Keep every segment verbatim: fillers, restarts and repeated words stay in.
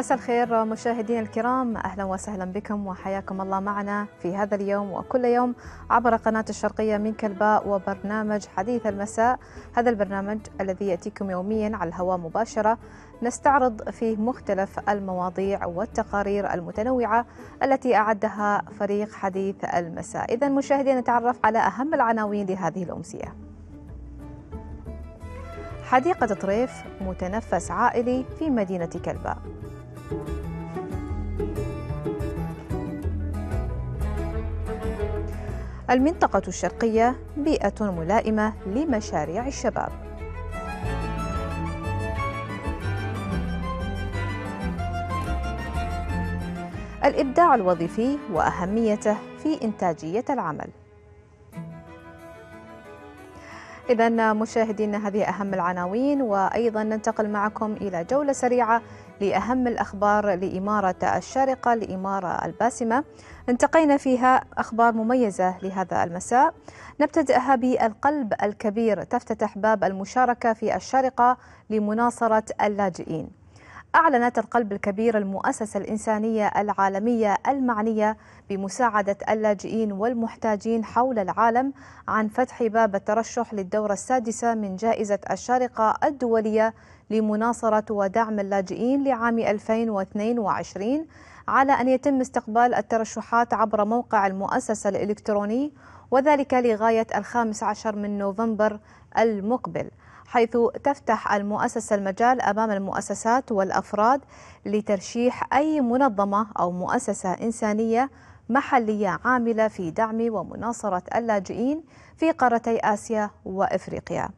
مساء الخير مشاهدينا الكرام، أهلا وسهلا بكم وحياكم الله معنا في هذا اليوم وكل يوم عبر قناة الشرقية من كلباء وبرنامج حديث المساء. هذا البرنامج الذي يأتيكم يوميا على الهواء مباشرة نستعرض فيه مختلف المواضيع والتقارير المتنوعة التي أعدها فريق حديث المساء. إذن مشاهدينا نتعرف على أهم العناوين لهذه الأمسية. حديقة طريف متنفس عائلي في مدينة كلباء. المنطقة الشرقية بيئة ملائمة لمشاريع الشباب. الإبداع الوظيفي وأهميته في إنتاجية العمل. إذن مشاهدينا هذه أهم العناوين، وأيضا ننتقل معكم إلى جولة سريعة لأهم الأخبار لإمارة الشارقة، لإمارة الباسمة. انتقينا فيها أخبار مميزة لهذا المساء، نبتدئها بالقلب الكبير، تفتتح باب المشاركة في الشارقة لمناصرة اللاجئين. أعلنت القلب الكبير، المؤسسة الإنسانية العالمية المعنية بمساعدة اللاجئين والمحتاجين حول العالم، عن فتح باب الترشح للدورة السادسة من جائزة الشارقة الدولية لمناصرة ودعم اللاجئين لعام ألفين واثنين وعشرين، على أن يتم استقبال الترشحات عبر موقع المؤسسة الإلكتروني، وذلك لغاية الخامس عشر من نوفمبر المقبل، حيث تفتح المؤسسة المجال أمام المؤسسات والأفراد لترشيح أي منظمة أو مؤسسة إنسانية محلية عاملة في دعم ومناصرة اللاجئين في قارتي آسيا وإفريقيا.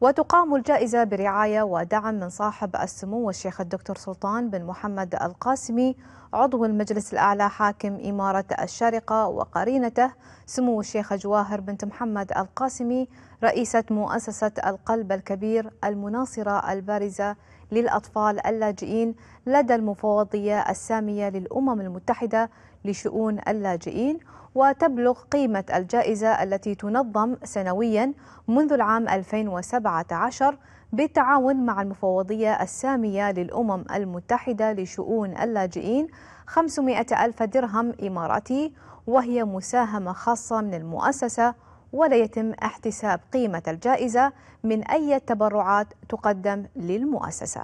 وتقام الجائزة برعاية ودعم من صاحب السمو الشيخ الدكتور سلطان بن محمد القاسمي، عضو المجلس الأعلى حاكم إمارة الشارقة، وقرينته سمو الشيخ جواهر بنت محمد القاسمي، رئيسة مؤسسة القلب الكبير المناصرة البارزة للأطفال اللاجئين لدى المفوضية السامية للأمم المتحدة لشؤون اللاجئين. وتبلغ قيمة الجائزة التي تنظم سنويا منذ العام ألفين وسبعة عشر بالتعاون مع المفوضية السامية للأمم المتحدة لشؤون اللاجئين خمسمائة ألف درهم إماراتي، وهي مساهمة خاصة من المؤسسة، ولا يتم احتساب قيمة الجائزة من أي تبرعات تقدم للمؤسسة.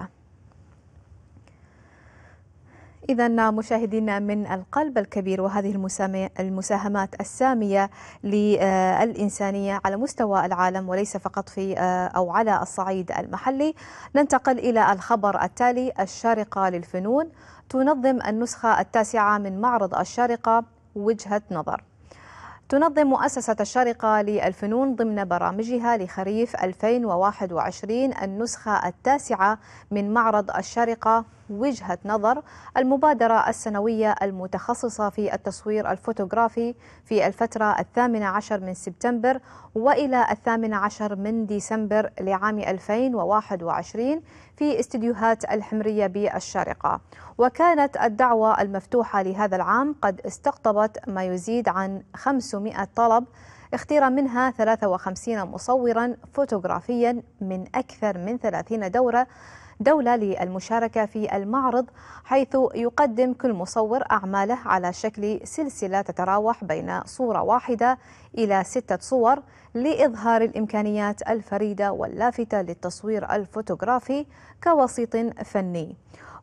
إذن مشاهدينا من القلب الكبير وهذه المساهمات السامية للإنسانية على مستوى العالم وليس فقط في أو على الصعيد المحلي، ننتقل إلى الخبر التالي. الشارقة للفنون تنظم النسخة التاسعة من معرض الشارقة وجهة نظر. تنظم مؤسسة الشارقة للفنون ضمن برامجها لخريف ألفين وواحد وعشرين النسخة التاسعة من معرض الشارقة وجهة نظر، المبادرة السنوية المتخصصة في التصوير الفوتوغرافي في الفترة الثامنة عشر من سبتمبر وإلى الثامنة عشر من ديسمبر لعام ألفين وواحد وعشرين في استديوهات الحمرية بالشارقة. وكانت الدعوة المفتوحة لهذا العام قد استقطبت ما يزيد عن خمسمائة طلب، اختير منها ثلاثة وخمسين مصورا فوتوغرافيا من أكثر من ثلاثين دورة دولة للمشاركة في المعرض، حيث يقدم كل مصور أعماله على شكل سلسلة تتراوح بين صورة واحدة إلى ستة صور لإظهار الإمكانيات الفريدة واللافتة للتصوير الفوتوغرافي كوسيط فني.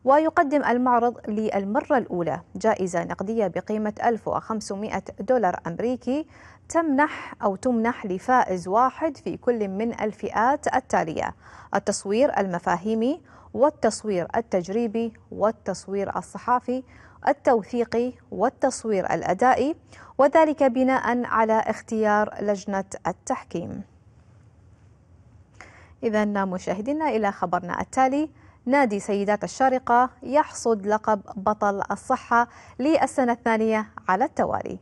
ويقدم المعرض للمرة الأولى جائزة نقدية بقيمة ألف وخمسمائة دولار أمريكي تمنح أو تمنح لفائز واحد في كل من الفئات التالية: التصوير المفاهيمي، والتصوير التجريبي، والتصوير الصحافي التوثيقي، والتصوير الأدائي، وذلك بناء على اختيار لجنة التحكيم. إذن مشاهدينا إلى خبرنا التالي. نادي سيدات الشارقة يحصد لقب بطل الصحة للسنة الثانية على التوالي.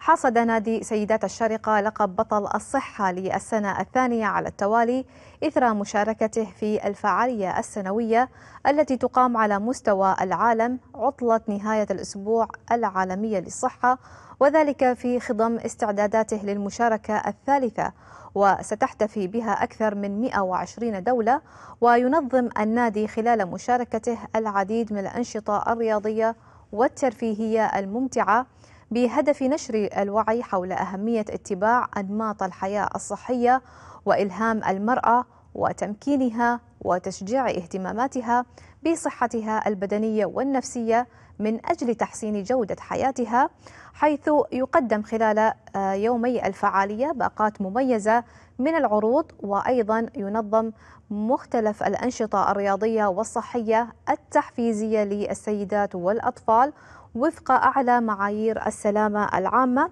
حصد نادي سيدات الشارقة لقب بطل الصحة للسنة الثانية على التوالي إثر مشاركته في الفعالية السنوية التي تقام على مستوى العالم عطلة نهاية الأسبوع العالمية للصحة، وذلك في خضم استعداداته للمشاركة الثالثة، وستحتفي بها أكثر من مئة وعشرين دولة. وينظم النادي خلال مشاركته العديد من الأنشطة الرياضية والترفيهية الممتعة بهدف نشر الوعي حول أهمية اتباع أنماط الحياة الصحية وإلهام المرأة وتمكينها وتشجيع اهتماماتها بصحتها البدنية والنفسية من أجل تحسين جودة حياتها، حيث يقدم خلال يومي الفعالية باقات مميزة من العروض، وأيضا ينظم مختلف الأنشطة الرياضية والصحية التحفيزية للسيدات والأطفال وفق أعلى معايير السلامة العامة.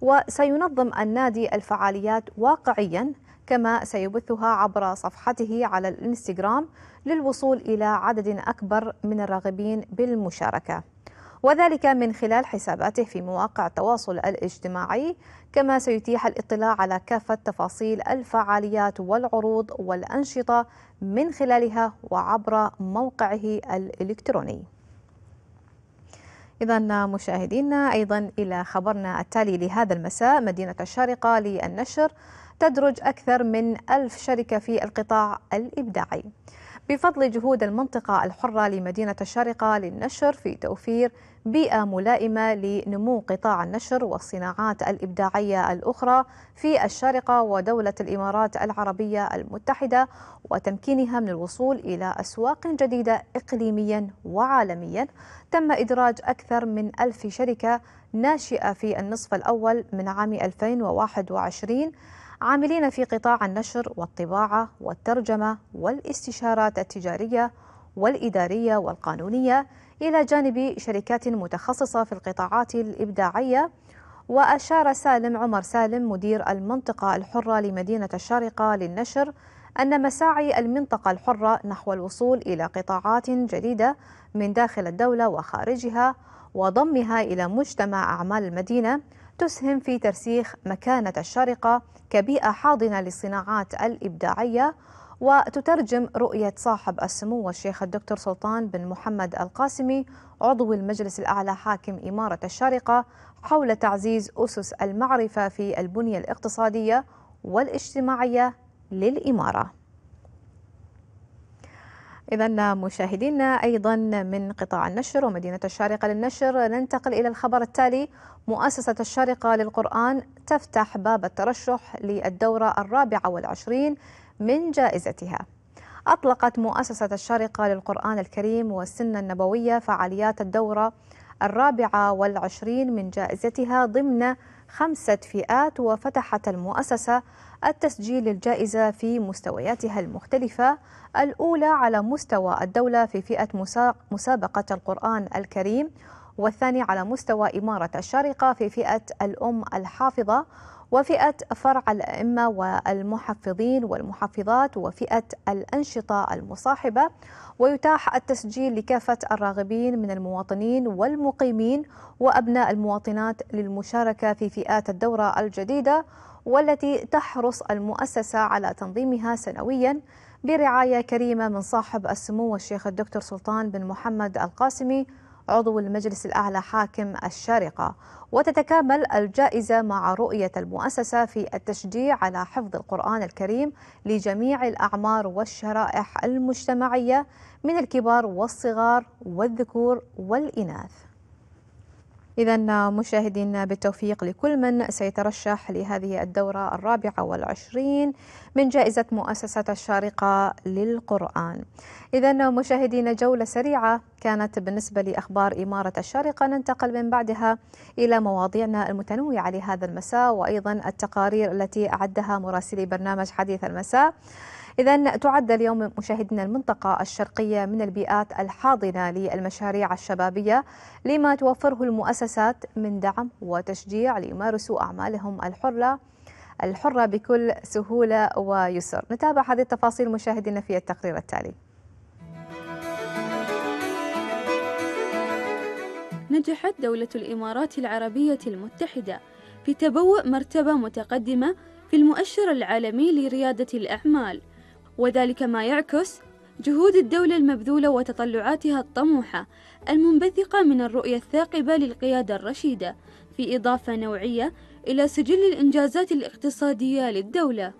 وسينظم النادي الفعاليات واقعيا كما سيبثها عبر صفحته على الإنستغرام للوصول إلى عدد أكبر من الراغبين بالمشاركة، وذلك من خلال حساباته في مواقع التواصل الاجتماعي، كما سيتيح الاطلاع على كافة تفاصيل الفعاليات والعروض والأنشطة من خلالها وعبر موقعه الإلكتروني. إذن مشاهدينا، أيضا إلى خبرنا التالي لهذا المساء. مدينة الشارقة للنشر تدرج أكثر من ألف شركة في القطاع الإبداعي بفضل جهود المنطقة الحرة لمدينة الشارقة للنشر في توفير بيئة ملائمة لنمو قطاع النشر والصناعات الإبداعية الأخرى في الشارقة ودولة الإمارات العربية المتحدة، وتمكينها من الوصول إلى أسواق جديدة إقليميا وعالميا. تم إدراج أكثر من ألف شركة ناشئة في النصف الأول من عام ألفين وواحد وعشرين عاملين في قطاع النشر والطباعة والترجمة والاستشارات التجارية والإدارية والقانونية، إلى جانب شركات متخصصة في القطاعات الإبداعية. وأشار سالم عمر سالم مدير المنطقة الحرة لمدينة الشارقة للنشر أن مساعي المنطقة الحرة نحو الوصول إلى قطاعات جديدة من داخل الدولة وخارجها وضمها إلى مجتمع أعمال المدينة تسهم في ترسيخ مكانة الشارقة كبيئة حاضنة للصناعات الإبداعية. وتترجم رؤية صاحب السمو الشيخ الدكتور سلطان بن محمد القاسمي عضو المجلس الأعلى حاكم إمارة الشارقة حول تعزيز أسس المعرفة في البنية الاقتصادية والاجتماعية للإمارة. إذن مشاهدينا، أيضا من قطاع النشر ومدينة الشارقة للنشر ننتقل إلى الخبر التالي. مؤسسة الشارقة للقرآن تفتح باب الترشح للدورة الرابعة والعشرين من جائزتها. أطلقت مؤسسة الشارقة للقرآن الكريم والسنة النبوية فعاليات الدورة الرابعة والعشرين من جائزتها ضمن خمسة فئات، وفتحت المؤسسة التسجيل للجائزة في مستوياتها المختلفة. الأولى على مستوى الدولة في فئة مسابقة القرآن الكريم، والثاني على مستوى إمارة الشارقة في فئة الأم الحافظة، وفئة فرع الأئمة والمحفظين والمحفظات، وفئة الأنشطة المصاحبة. ويتاح التسجيل لكافة الراغبين من المواطنين والمقيمين وأبناء المواطنات للمشاركة في فئات الدورة الجديدة، والتي تحرص المؤسسة على تنظيمها سنويا برعاية كريمة من صاحب السمو الشيخ الدكتور سلطان بن محمد القاسمي عضو المجلس الأعلى حاكم الشارقة. وتتكامل الجائزة مع رؤية المؤسسة في التشجيع على حفظ القرآن الكريم لجميع الأعمار والشرائح المجتمعية من الكبار والصغار والذكور والإناث. إذن مشاهدينا، بالتوفيق لكل من سيترشح لهذه الدورة الرابعة والعشرين من جائزة مؤسسة الشارقة للقرآن. إذن مشاهدينا، جولة سريعة كانت بالنسبة لأخبار إمارة الشارقة، ننتقل من بعدها إلى مواضيعنا المتنوعة لهذا المساء، وأيضا التقارير التي أعدها مراسلي برنامج حديث المساء. إذن تعد اليوم مشاهدينا المنطقة الشرقية من البيئات الحاضنة للمشاريع الشبابية لما توفره المؤسسات من دعم وتشجيع ليمارسوا أعمالهم الحرة الحرة بكل سهولة ويسر. نتابع هذه التفاصيل مشاهدينا في التقرير التالي. نجحت دولة الإمارات العربية المتحدة في تبوء مرتبة متقدمة في المؤشر العالمي لريادة الأعمال، وذلك ما يعكس جهود الدولة المبذولة وتطلعاتها الطموحة المنبثقة من الرؤية الثاقبة للقيادة الرشيدة، في إضافة نوعية إلى سجل الإنجازات الاقتصادية للدولة.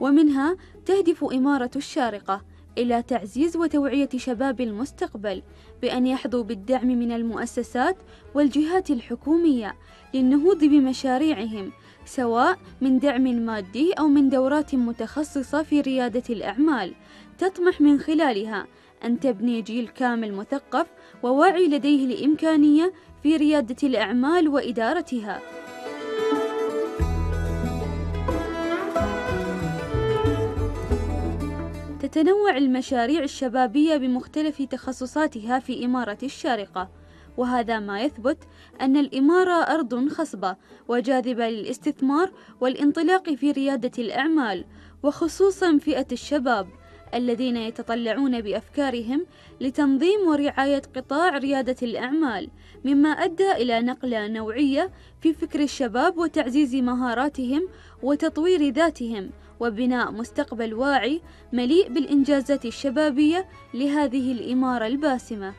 ومنها تهدف إمارة الشارقة إلى تعزيز وتوعية شباب المستقبل بأن يحظوا بالدعم من المؤسسات والجهات الحكومية للنهوض بمشاريعهم، سواء من دعم مادي أو من دورات متخصصة في ريادة الأعمال، تطمح من خلالها أن تبني جيل كامل مثقف وواعي لديه الإمكانية في ريادة الأعمال وإدارتها. تتنوع المشاريع الشبابية بمختلف تخصصاتها في إمارة الشارقة، وهذا ما يثبت أن الإمارة أرض خصبة وجاذبة للاستثمار والانطلاق في ريادة الأعمال، وخصوصا فئة الشباب الذين يتطلعون بأفكارهم لتنظيم ورعاية قطاع ريادة الأعمال، مما أدى إلى نقلة نوعية في فكر الشباب وتعزيز مهاراتهم وتطوير ذاتهم وبناء مستقبل واعي مليء بالإنجازات الشبابية لهذه الإمارة الباسمة.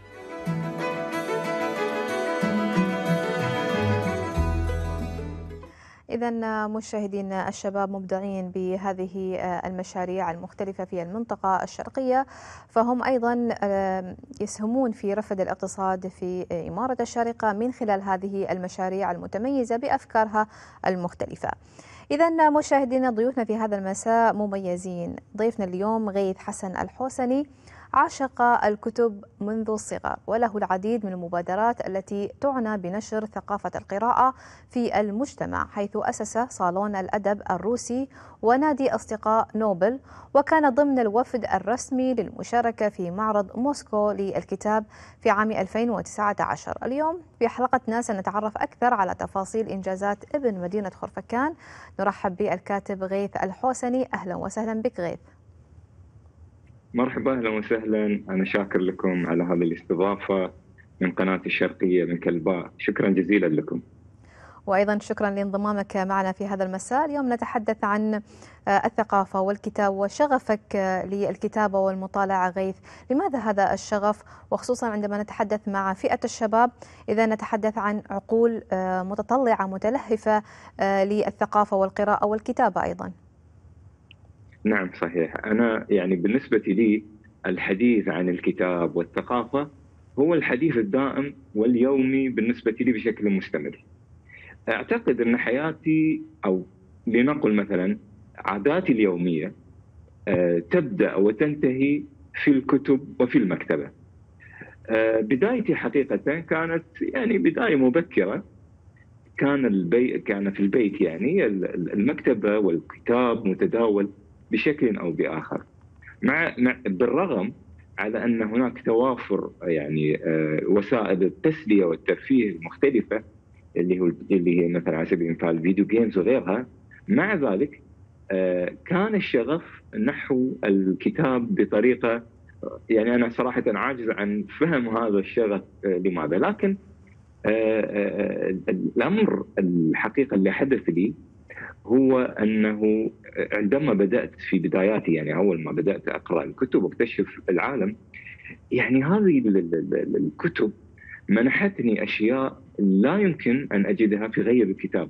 إذا مشاهدين، الشباب مبدعين بهذه المشاريع المختلفة في المنطقة الشرقية، فهم أيضا يسهمون في رفد الاقتصاد في إمارة الشارقة من خلال هذه المشاريع المتميزة بأفكارها المختلفة. إذا مشاهدينا، ضيوفنا في هذا المساء مميزين. ضيفنا اليوم غيث حسن الحوسني، عاشق الكتب منذ الصغر، وله العديد من المبادرات التي تعنى بنشر ثقافة القراءة في المجتمع، حيث أسس صالون الأدب الروسي ونادي أصدقاء نوبل، وكان ضمن الوفد الرسمي للمشاركة في معرض موسكو للكتاب في عام ألفين وتسعة عشر. اليوم في حلقتنا سنتعرف أكثر على تفاصيل إنجازات ابن مدينة خرفكان. نرحب بالكاتب غيث الحوسني، أهلا وسهلا بك غيث. مرحبا، أهلا وسهلا. أنا شاكر لكم على هذه الاستضافة من قناة الشرقية من كلباء، شكرا جزيلا لكم. وأيضا شكرا لانضمامك معنا في هذا المساء. اليوم نتحدث عن الثقافة والكتاب وشغفك للكتابة والمطالعة. غيث، لماذا هذا الشغف، وخصوصا عندما نتحدث مع فئة الشباب؟ إذا نتحدث عن عقول متطلعة متلهفة للثقافة والقراءة والكتابة أيضا. نعم صحيح. أنا يعني بالنسبة لي الحديث عن الكتاب والثقافة هو الحديث الدائم واليومي بالنسبة لي بشكل مستمر. أعتقد أن حياتي، أو لنقل مثلا عاداتي اليومية، تبدأ وتنتهي في الكتب وفي المكتبة. بدايتي حقيقة كانت يعني بداية مبكرة، كان البيت كان في البيت يعني المكتبة والكتاب متداول بشكل أو بآخر، مع بالرغم على أن هناك توافر يعني وسائل التسلية والترفيه المختلفة اللي هو اللي هي مثلا على سبيل المثال فيديو جيمز وغيرها، مع ذلك كان الشغف نحو الكتاب بطريقة يعني أنا صراحة عاجز عن فهم هذا الشغف لماذا، لكن الأمر الحقيقة اللي حدث لي هو أنه عندما بدأت في بداياتي، يعني أول ما بدأت أقرأ الكتب واكتشف العالم، يعني هذه الكتب منحتني أشياء لا يمكن أن أجدها في غير الكتاب.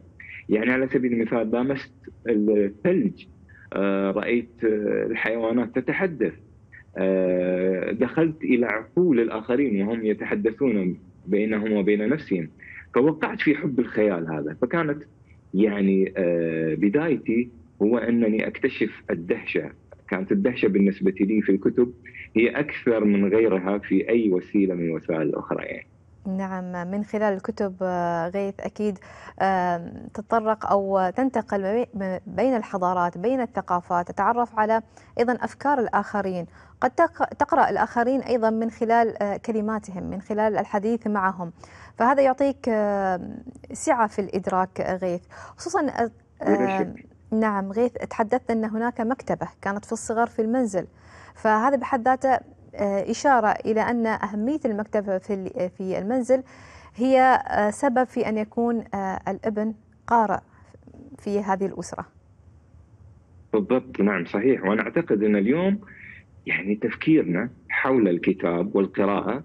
يعني على سبيل المثال لامست الثلج، رأيت الحيوانات تتحدث، دخلت إلى عقول الآخرين وهم يتحدثون بينهم وبين نفسهم، فوقعت في حب الخيال هذا. فكانت يعني بدايتي هو أنني أكتشف الدهشة. كانت الدهشة بالنسبة لي في الكتب هي أكثر من غيرها في أي وسيلة من الوسائل الأخرى يعني. نعم، من خلال الكتب غيث أكيد تتطرق أو تنتقل بين الحضارات، بين الثقافات، تتعرف على أيضا أفكار الآخرين، قد تقرأ الآخرين أيضا من خلال كلماتهم، من خلال الحديث معهم، فهذا يعطيك سعة في الإدراك غيث. خصوصا نعم غيث، تحدثت أن هناك مكتبة كانت في الصغر في المنزل، فهذا بحد ذاته إشارة إلى أن أهمية المكتبة في المنزل هي سبب في أن يكون الابن قارئ في هذه الأسرة. بالضبط، نعم صحيح. وأنا أعتقد أن اليوم يعني تفكيرنا حول الكتاب والقراءة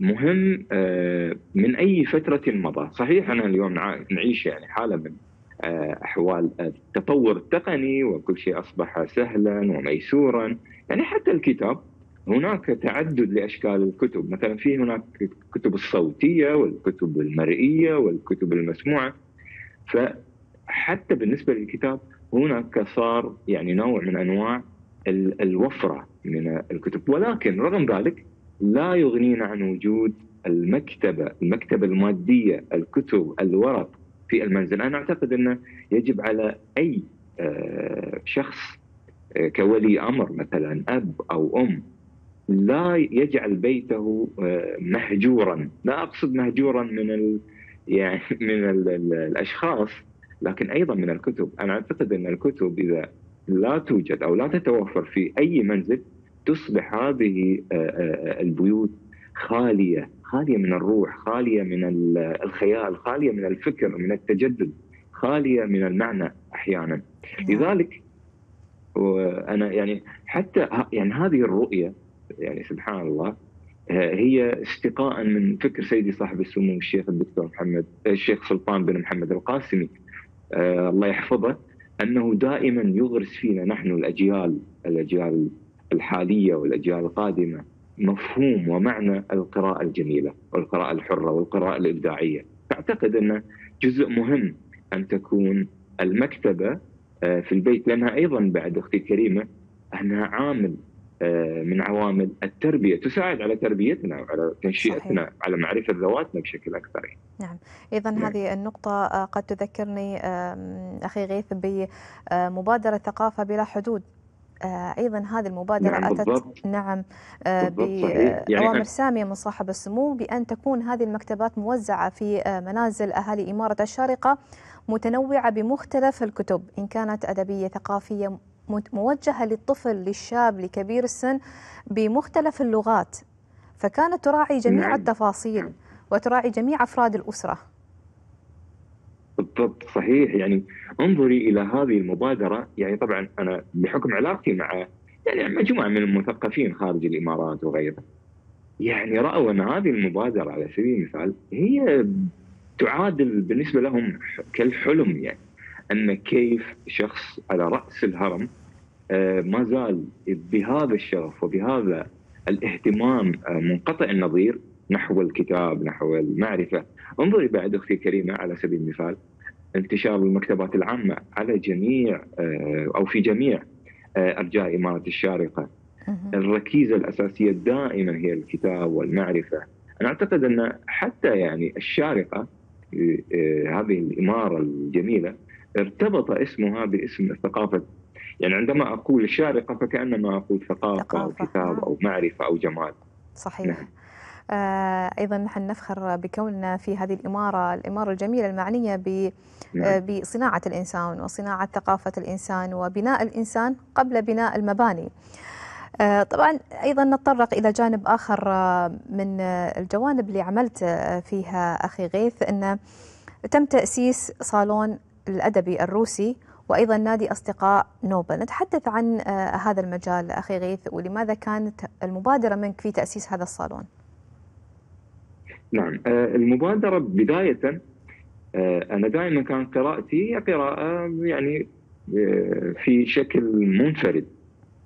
مهم من أي فترة مضى. صحيح أنا اليوم نعيش يعني حالة من أحوال التطور التقني وكل شيء أصبح سهلا وميسورا، يعني حتى الكتاب هناك تعدد لأشكال الكتب، مثلا في هناك الكتب الصوتية والكتب المرئية والكتب المسموعة، فحتى بالنسبة للكتاب هناك صار يعني نوع من أنواع الوفرة من الكتب. ولكن رغم ذلك لا يغنينا عن وجود المكتبة، المكتبة المادية، الكتب، الورق في المنزل. أنا أعتقد أنه يجب على أي شخص كولي أمر مثلا أب أو أم لا يجعل بيته مهجورا، لا أقصد مهجورا من ال... يعني من ال... الأشخاص، لكن أيضا من الكتب. أنا أعتقد أن الكتب إذا لا توجد أو لا تتوفر في أي منزل تصبح هذه البيوت خالية، خالية من الروح، خالية من الخيال، خالية من الفكر، من التجدد، خالية من المعنى أحيانا. لذلك أنا يعني حتى يعني هذه الرؤية يعني سبحان الله هي استقاء من فكر سيدي صاحب السمو الشيخ الدكتور محمد الشيخ سلطان بن محمد القاسمي الله يحفظه، أنه دائما يغرس فينا نحن الأجيال الأجيال الحالية والأجيال القادمة مفهوم ومعنى القراءة الجميلة والقراءة الحرة والقراءة الإبداعية. فأعتقد أن جزء مهم أن تكون المكتبة في البيت، لأنها أيضا بعد أختي الكريمة أنها عامل من عوامل التربية، تساعد على تربيتنا وعلى تنشئتنا. صحيح. على معرفة ذواتنا بشكل أكثر. نعم، إذا نعم. هذه النقطة قد تذكرني أخي غيث بمبادرة ثقافة بلا حدود، أيضا هذه المبادرة نعم أتت بالضبط. نعم بأوامر يعني سامية من صاحب السمو بأن تكون هذه المكتبات موزعة في منازل أهالي إمارة الشارقة متنوعة بمختلف الكتب، إن كانت أدبية، ثقافية، موجهة للطفل، للشاب، لكبير السن، بمختلف اللغات، فكانت تراعي جميع نعم. التفاصيل وتراعي جميع أفراد الأسرة. بالضبط صحيح. يعني انظري إلى هذه المبادرة، يعني طبعا أنا بحكم علاقتي مع يعني مجموعة من المثقفين خارج الإمارات وغيرها، يعني رأوا أن هذه المبادرة على سبيل المثال هي تعادل بالنسبة لهم كالحلم، يعني أن كيف شخص على رأس الهرم ما زال بهذا الشغف وبهذا الاهتمام منقطع النظير نحو الكتاب نحو المعرفة. انظري بعد أختي الكريمة على سبيل المثال انتشار المكتبات العامة على جميع أو في جميع أرجاء إمارة الشارقة، الركيزة الأساسية دائما هي الكتاب والمعرفة. أنا أعتقد أن حتى يعني الشارقة هذه الإمارة الجميلة ارتبط اسمها باسم ثقافة، يعني عندما أقول الشارقة فكأنما أقول ثقافة, ثقافة أو كتاب أو معرفة أو جمال. صحيح نعم. آه أيضا نحن نفخر بكوننا في هذه الإمارة الإمارة الجميلة المعنية ب نعم. بصناعة الإنسان وصناعة ثقافة الإنسان وبناء الإنسان قبل بناء المباني. آه طبعا أيضا نتطرق إلى جانب آخر من الجوانب اللي عملت فيها أخي غيث، أن تم تأسيس صالون الأدبي الروسي وأيضا نادي أصدقاء نوبل. نتحدث عن هذا المجال أخي غيث، ولماذا كانت المبادرة منك في تأسيس هذا الصالون؟ نعم، المبادرة بداية أنا دائما كان قراءتي قراءة يعني في شكل منفرد،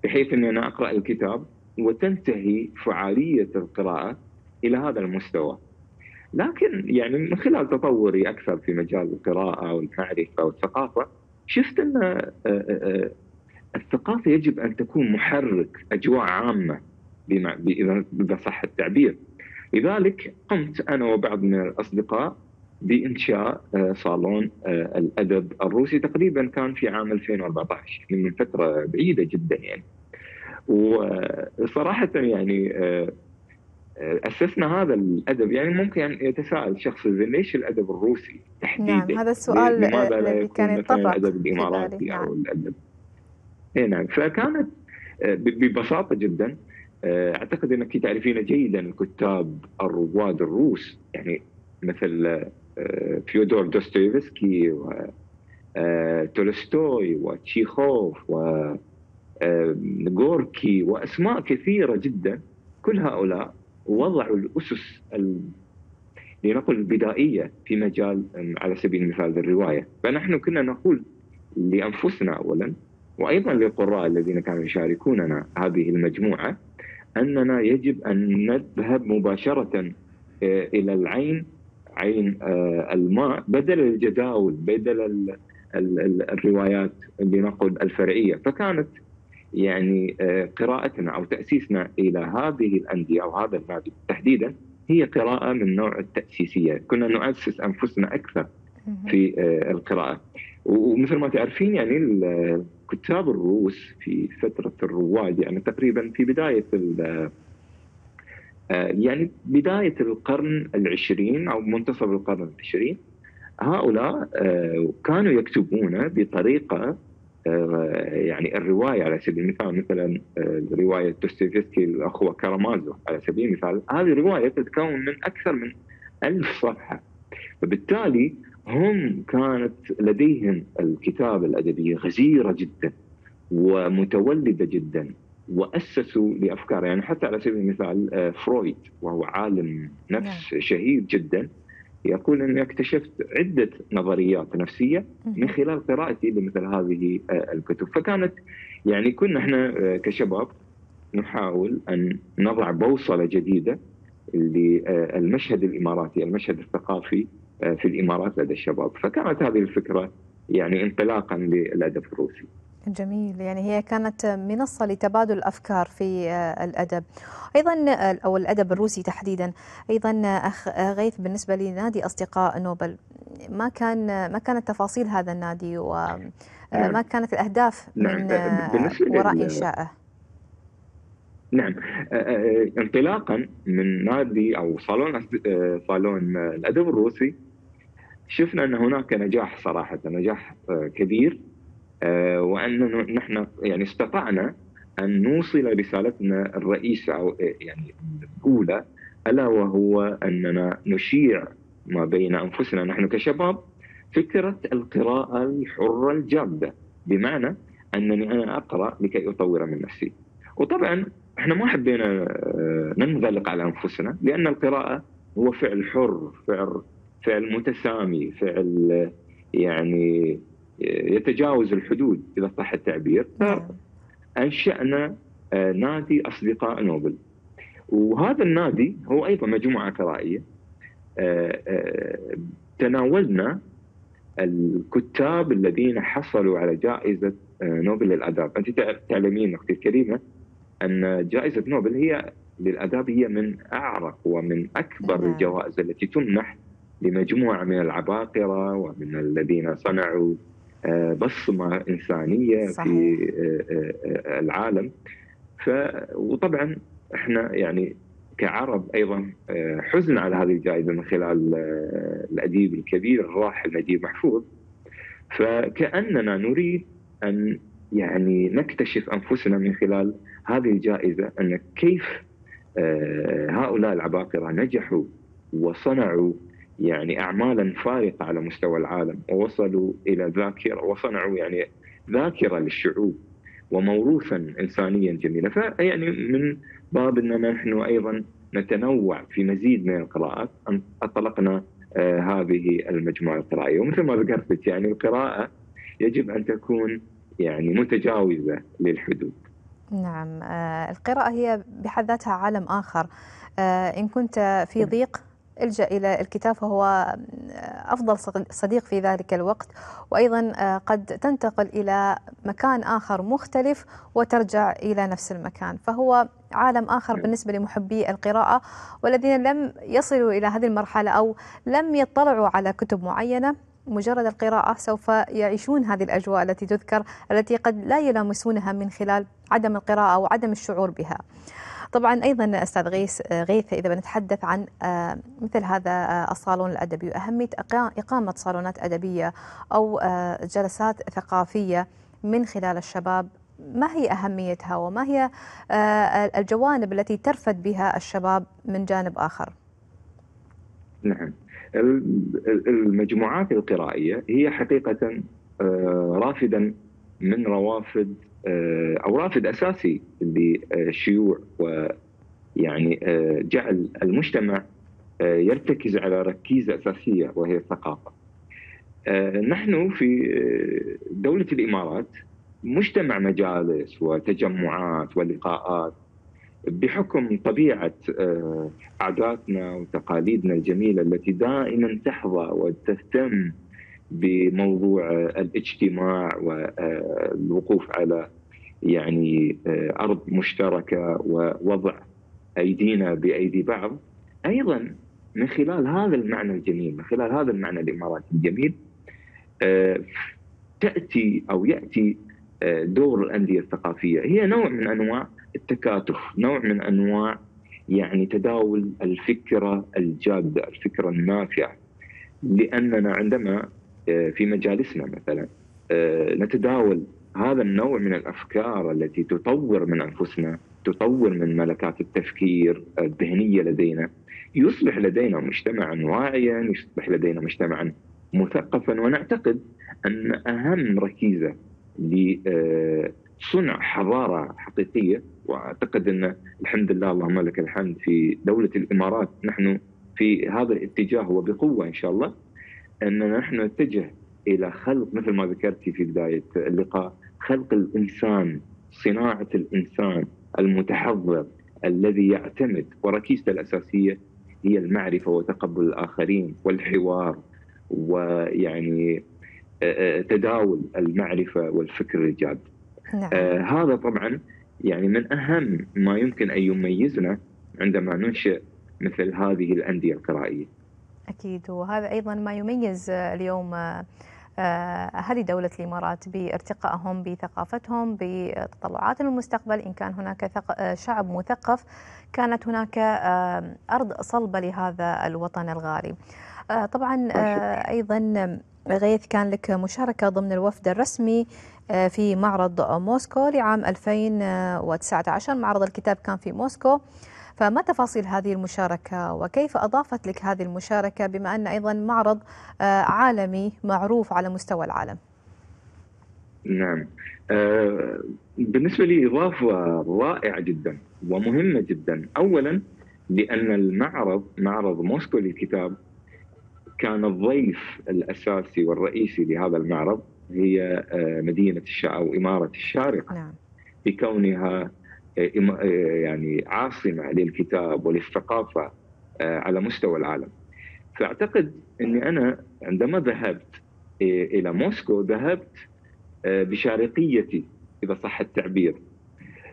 بحيث أني أنا أقرأ الكتاب وتنتهي فعالية القراءة إلى هذا المستوى. لكن يعني من خلال تطوري أكثر في مجال القراءة والمعرفة والثقافة شفت أن الثقافة يجب أن تكون محرك أجواء عامة إذا صح التعبير. لذلك قمت أنا وبعض من الأصدقاء بإنشاء صالون الأدب الروسي، تقريبا كان في عام ألفين وأربعة عشر، من فترة بعيدة جدا يعني. وصراحة يعني أسسنا هذا الأدب، يعني ممكن يعني يتساءل شخص ليش الأدب الروسي تحديدا؟ نعم، هذا السؤال الذي كان يطرح الأدب الإماراتي نعم. أو الأدب نعم. فكانت ببساطة جدا، أعتقد أنك تعرفين جيدا الكتاب الرواد الروس، يعني مثل فيودور دوستويفسكي تولستوي وتشيخوف وغوركي وأسماء كثيرة جدا. كل هؤلاء وضعوا الأسس لنقل البدائية في مجال على سبيل المثال الرواية. فنحن كنا نقول لأنفسنا أولا وأيضا للقراء الذين كانوا يشاركوننا هذه المجموعة أننا يجب أن نذهب مباشرة إلى العين، عين الماء، بدل الجداول، بدل الروايات لنقل الفرعية. فكانت يعني قراءتنا أو تأسيسنا إلى هذه الأندية أو هذا النادي تحديدا هي قراءة من نوع التأسيسية، كنا نؤسس أنفسنا أكثر في القراءة. ومثل ما تعرفين يعني الكتاب الروس في فترة الرواد يعني تقريبا في بداية يعني بداية القرن العشرين أو منتصف القرن العشرين، هؤلاء كانوا يكتبون بطريقة يعني الرواية على سبيل المثال، مثلا رواية دوستويفسكي الأخوة كارامازوف على سبيل المثال، هذه الرواية تتكون من أكثر من ألف صفحة، فبالتالي هم كانت لديهم الكتابة الأدبية غزيرة جدا ومتولدة جدا، وأسسوا لأفكار يعني حتى على سبيل المثال فرويد وهو عالم نفس شهير جدا يقول أني اكتشفت عدة نظريات نفسية من خلال قراءتي لمثل هذه الكتب. فكانت يعني كنا احنا كشباب نحاول أن نضع بوصلة جديدة للمشهد الإماراتي، المشهد الثقافي في الإمارات لدى الشباب، فكانت هذه الفكرة يعني انطلاقا للأدب الروسي. جميل، يعني هي كانت منصة لتبادل الأفكار في الأدب أيضا أو الأدب الروسي تحديدا. أيضا أخ غيث، بالنسبة لنادي أصدقاء نوبل، ما كان ما كانت تفاصيل هذا النادي وما كانت الأهداف من وراء إنشائه؟ نعم، انطلاقا من نادي أو صالون صالون الأدب الروسي شفنا أن هناك نجاح، صراحة نجاح كبير، وأننا نحن يعني استطعنا أن نوصل رسالتنا الرئيسة أو يعني الأولى، ألا وهو أننا نشيع ما بين أنفسنا نحن كشباب فكرة القراءة الحرة الجادة، بمعنى أنني أنا أقرأ لكي أطور من نفسي. وطبعا احنا ما حبينا ننغلق على أنفسنا، لأن القراءة هو فعل حر، فعل فعل متسامي، فعل يعني يتجاوز الحدود إذا صح التعبير. فأنشأنا نادي أصدقاء نوبل، وهذا النادي هو أيضا مجموعة قرائية. تناولنا الكتاب الذين حصلوا على جائزة نوبل للآداب. أنت تعلمين أختي الكريمة أن جائزة نوبل هي للآداب هي من أعرق ومن أكبر الجوائز التي تمنح لمجموعة من العباقرة ومن الذين صنعوا بصمة إنسانية صحيح. في العالم. ف وطبعا احنا يعني كعرب أيضا حزن على هذه الجائزة من خلال الأديب الكبير الراحل نجيب محفوظ، فكأننا نريد أن يعني نكتشف أنفسنا من خلال هذه الجائزة، أن كيف هؤلاء العباقرة نجحوا وصنعوا يعني أعمالا فارقة على مستوى العالم، ووصلوا إلى ذاكرة وصنعوا يعني ذاكرة للشعوب وموروثا إنسانيا جميلا. فيعني من باب أننا نحن أيضا نتنوع في مزيد من القراءات أطلقنا آه هذه المجموعة القرائية. ومثل ما ذكرت يعني القراءة يجب أن تكون يعني متجاوزة للحدود. نعم، آه القراءة هي بحد ذاتها عالم آخر، آه إن كنت في ضيق الجأ إلى الكتاب فهو أفضل صديق في ذلك الوقت، وأيضا قد تنتقل إلى مكان آخر مختلف وترجع إلى نفس المكان، فهو عالم آخر بالنسبة لمحبي القراءة والذين لم يصلوا إلى هذه المرحلة أو لم يطلعوا على كتب معينة. مجرد القراءة سوف يعيشون هذه الأجواء التي تذكر، التي قد لا يلامسونها من خلال عدم القراءة أو عدم الشعور بها. طبعا أيضا أستاذ غيث غيث إذا بنتحدث عن مثل هذا الصالون الأدبي وأهمية إقامة صالونات أدبية أو جلسات ثقافية من خلال الشباب، ما هي أهميتها وما هي الجوانب التي ترفد بها الشباب من جانب آخر؟ نعم، المجموعات القرائية هي حقيقة رافدا من روافد أو رافد أساسي للشيوع، ويعني جعل المجتمع يرتكز على ركيزة أساسية وهي الثقافة. نحن في دولة الإمارات مجتمع مجالس وتجمعات ولقاءات بحكم طبيعة عاداتنا وتقاليدنا الجميلة التي دائما تحظى وتهتم بموضوع الاجتماع والوقوف على يعني أرض مشتركة ووضع أيدينا بأيدي بعض. أيضا من خلال هذا المعنى الجميل، من خلال هذا المعنى الإماراتي الجميل، تأتي أو يأتي دور الأندية الثقافية. هي نوع من أنواع التكاتف، نوع من أنواع يعني تداول الفكرة الجادة، الفكرة النافعة، لأننا عندما في مجالسنا مثلا نتداول هذا النوع من الأفكار التي تطور من أنفسنا، تطور من ملكات التفكير الذهنية لدينا، يصبح لدينا مجتمعا واعيا، يصبح لدينا مجتمعا مثقفا. ونعتقد أن أهم ركيزة لصنع حضارة حقيقية، وأعتقد أن الحمد لله اللهم لك الحمد في دولة الإمارات نحن في هذا الاتجاه وبقوة إن شاء الله، أن نحن نتجه إلى خلق، مثل ما ذكرت في بداية اللقاء، خلق الإنسان، صناعة الإنسان المتحضر الذي يعتمد وركيزته الأساسية هي المعرفة وتقبل الآخرين والحوار، ويعني تداول المعرفة والفكر الجاد. نعم. آه هذا طبعا يعني من أهم ما يمكن أن يميزنا عندما ننشئ مثل هذه الأندية القرائية. أكيد، وهذا أيضا ما يميز اليوم أهالي دولة الإمارات بارتقائهم بثقافتهم بتطلعات المستقبل. إن كان هناك شعب مثقف كانت هناك أرض صلبة لهذا الوطن الغالي. طبعا أيضا غيث كان لك مشاركة ضمن الوفد الرسمي في معرض موسكو لعام ألفين وتسعة عشر، معرض الكتاب كان في موسكو، فما تفاصيل هذه المشاركة وكيف أضافت لك هذه المشاركة بما أن أيضا معرض عالمي معروف على مستوى العالم؟ نعم، بالنسبة لي إضافة رائعة جدا ومهمة جدا. أولا لأن المعرض، معرض موسكو للكتاب، كان الضيف الأساسي والرئيسي لهذا المعرض هي مدينة أو إمارة الشارقة. نعم. بكونها يعني عاصمة للكتاب وللثقافة على مستوى العالم، فأعتقد أني أنا عندما ذهبت إلى موسكو ذهبت بشارقيتي إذا صح التعبير.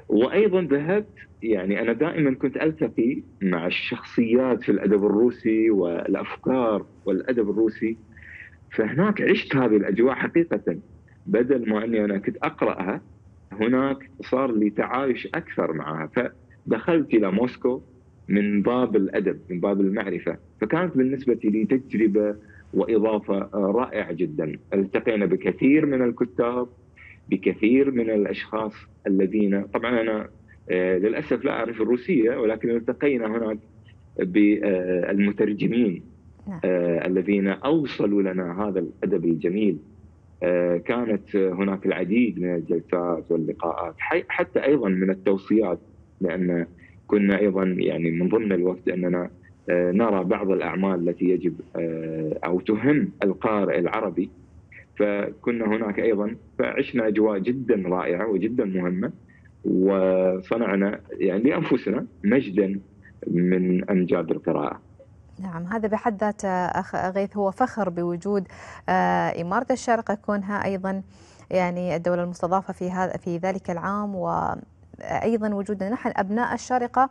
وأيضا ذهبت، يعني أنا دائما كنت ألتقي مع الشخصيات في الأدب الروسي والأفكار والأدب الروسي، فهناك عشت هذه الأجواء حقيقة. بدل ما أني أنا كنت أقرأها، هناك صار لي تعايش أكثر معها. فدخلت إلى موسكو من باب الأدب، من باب المعرفة، فكانت بالنسبة لي تجربة وإضافة رائعة جدا. التقينا بكثير من الكتاب، بكثير من الأشخاص الذين طبعا أنا للأسف لا أعرف الروسية، ولكن التقينا هناك بالمترجمين الذين أوصلوا لنا هذا الأدب الجميل. كانت هناك العديد من الجلسات واللقاءات، حتى أيضا من التوصيات، لأن كنا أيضا يعني من ضمن الوقت أننا نرى بعض الأعمال التي يجب أو تهم القارئ العربي، فكنا هناك أيضا، فعشنا أجواء جدا رائعة وجدا مهمة، وصنعنا يعني لأنفسنا مجدا من أمجاد القراءة. نعم، هذا بحد ذاته أخ غيث هو فخر بوجود إمارة الشارقة، كونها أيضا يعني الدولة المستضافة في هذا في ذلك العام، وأيضا وجودنا نحن أبناء الشارقة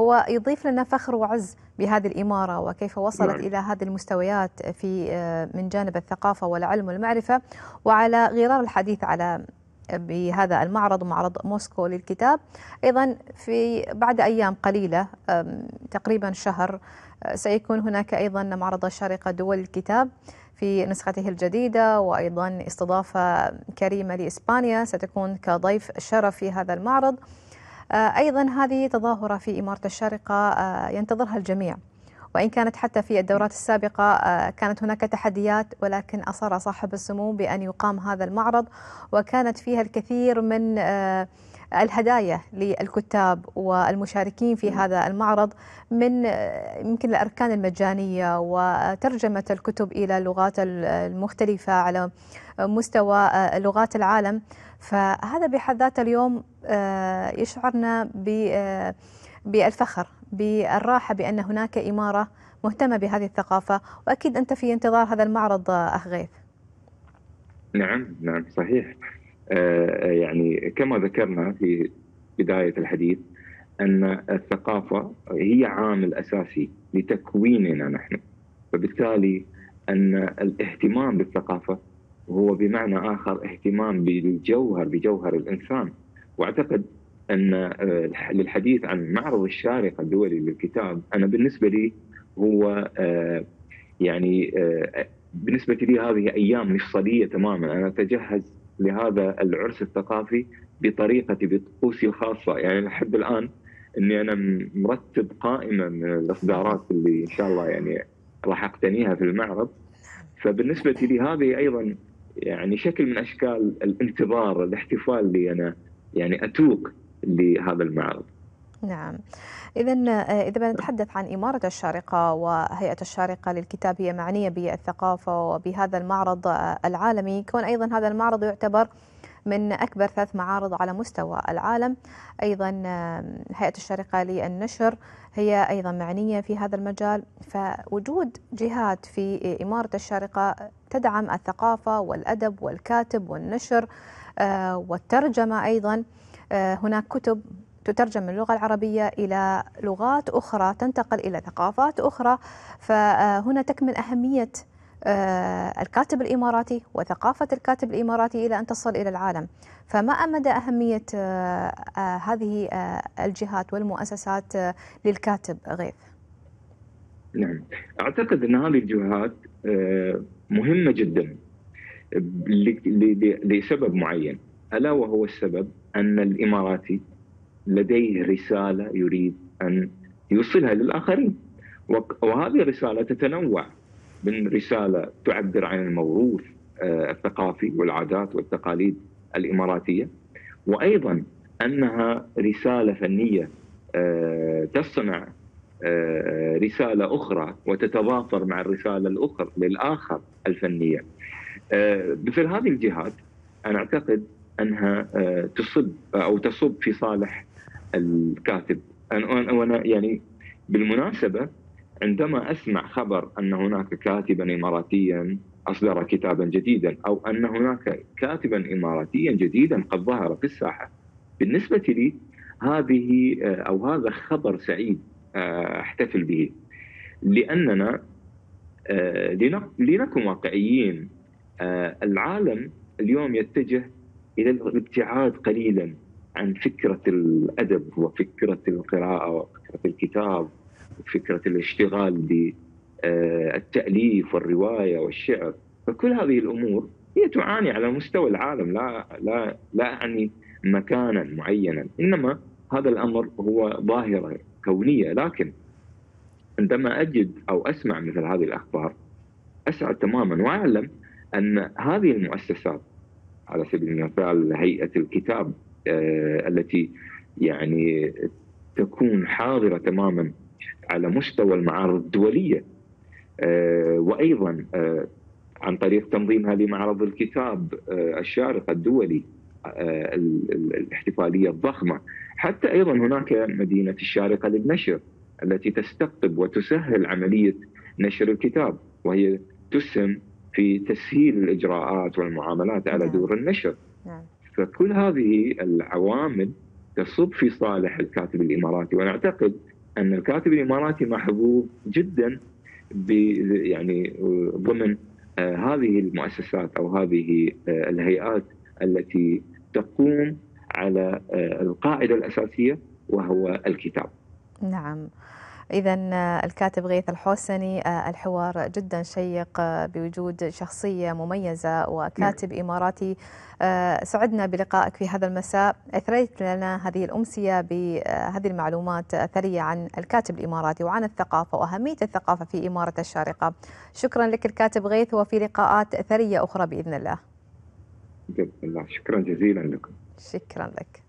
هو يضيف لنا فخر وعز بهذه الإمارة وكيف وصلت. نعم. إلى هذه المستويات في من جانب الثقافة والعلم والمعرفة. وعلى غرار الحديث على بهذا المعرض، معرض موسكو للكتاب، أيضا في بعد أيام قليلة تقريبا شهر سيكون هناك أيضا معرض الشارقة دول الكتاب في نسخته الجديدة، وأيضا استضافة كريمة لإسبانيا ستكون كضيف شرف في هذا المعرض. أيضا هذه تظاهرة في إمارة الشارقة ينتظرها الجميع، وإن كانت حتى في الدورات السابقة كانت هناك تحديات، ولكن أصر صاحب السمو بأن يقام هذا المعرض، وكانت فيها الكثير من الهدايا للكتاب والمشاركين في هذا المعرض، من يمكن الأركان المجانية وترجمة الكتب إلى اللغات المختلفة على مستوى لغات العالم. فهذا بحد ذاته اليوم يشعرنا بالفخر بالراحة بأن هناك إمارة مهتمة بهذه الثقافة، وأكيد أنت في انتظار هذا المعرض أخ غيث. نعم نعم صحيح، يعني كما ذكرنا في بداية الحديث أن الثقافة هي عامل أساسي لتكويننا نحن، فبالتالي أن الاهتمام بالثقافة هو بمعنى آخر اهتمام بالجوهر بجوهر الإنسان. وأعتقد أن للحديث عن معرض الشارقة الدولي للكتاب، أنا بالنسبة لي هو يعني بالنسبة لي هذه أيام مفصلية تماما، أنا أتجهز لهذا العرس الثقافي بطريقتي بطقوسي الخاصة. يعني لحد الآن إني أنا مرتب قائمة من الإصدارات اللي إن شاء الله يعني راح أقتنيها في المعرض، فبالنسبة لي هذه أيضا يعني شكل من أشكال الانتظار الاحتفال لي أنا يعني أتوق لهذا المعرض. نعم، إذن إذا بنتحدث عن إمارة الشارقة وهيئة الشارقة للكتاب هي معنية بالثقافة وبهذا المعرض العالمي، كون أيضا هذا المعرض يعتبر من أكبر ثلاث معارض على مستوى العالم، أيضا هيئة الشارقة للنشر هي أيضا معنية في هذا المجال، فوجود جهات في إمارة الشارقة تدعم الثقافة والأدب والكاتب والنشر والترجمة، أيضا هناك كتب تترجم من اللغة العربية إلى لغات أخرى تنتقل إلى ثقافات أخرى، فهنا تكمن أهمية الكاتب الإماراتي وثقافة الكاتب الإماراتي إلى أن تصل إلى العالم. فما مدى أهمية هذه الجهات والمؤسسات للكاتب غيث؟ نعم، أعتقد أن هذه الجهات مهمة جدا لسبب معين، ألا وهو السبب أن الإماراتي لديه رسالة يريد أن يوصلها للآخرين، وهذه الرسالة تتنوع من رسالة تعبر عن الموروث الثقافي والعادات والتقاليد الإماراتية، وأيضا أنها رسالة فنية تصنع رسالة أخرى وتتضافر مع الرسالة الأخرى للآخر الفنية. مثل هذه الجهات أنا أعتقد أنها تصب أو تصب في صالح الكاتب. أنا يعني بالمناسبة عندما أسمع خبر أن هناك كاتبا إماراتيا أصدر كتابا جديدا، أو أن هناك كاتبا إماراتيا جديدا قد ظهر في الساحة، بالنسبة لي هذه أو هذا خبر سعيد أحتفل به، لأننا لنكن واقعيين، العالم اليوم يتجه إلى الابتعاد قليلا عن فكرة الأدب وفكرة القراءة وفكرة الكتاب وفكرة الاشتغال بالتأليف والرواية والشعر، فكل هذه الأمور هي تعاني على مستوى العالم، لا لا لا أعني مكانا معينا، إنما هذا الأمر هو ظاهرة كونية. لكن عندما أجد أو أسمع مثل هذه الأخبار أسعد تماما، وأعلم أن هذه المؤسسات على سبيل المثال هيئة الكتاب آه التي يعني تكون حاضرة تماما على مستوى المعارض الدولية، آه وأيضا آه عن طريق تنظيمها لمعرض الكتاب آه الشارقة الدولي آه الاحتفالية الضخمة، حتى أيضا هناك مدينة الشارقة للنشر التي تستقطب وتسهل عملية نشر الكتاب، وهي تسهم في تسهيل الإجراءات والمعاملات على دور النشر. فكل هذه العوامل تصب في صالح الكاتب الإماراتي، وأنا أعتقد أن الكاتب الإماراتي محظوظ جدا يعني ضمن هذه المؤسسات أو هذه الهيئات التي تقوم على القاعدة الأساسية وهو الكتاب. نعم إذا الكاتب غيث الحوسني، الحوار جدا شيق بوجود شخصية مميزة وكاتب إماراتي. سعدنا بلقائك في هذا المساء، أثريت لنا هذه الأمسية بهذه المعلومات الثرية عن الكاتب الإماراتي وعن الثقافة وأهمية الثقافة في إمارة الشارقة. شكرا لك الكاتب غيث، وفي لقاءات ثرية أخرى بإذن الله. شكرا جزيلا لكم. شكرا لك.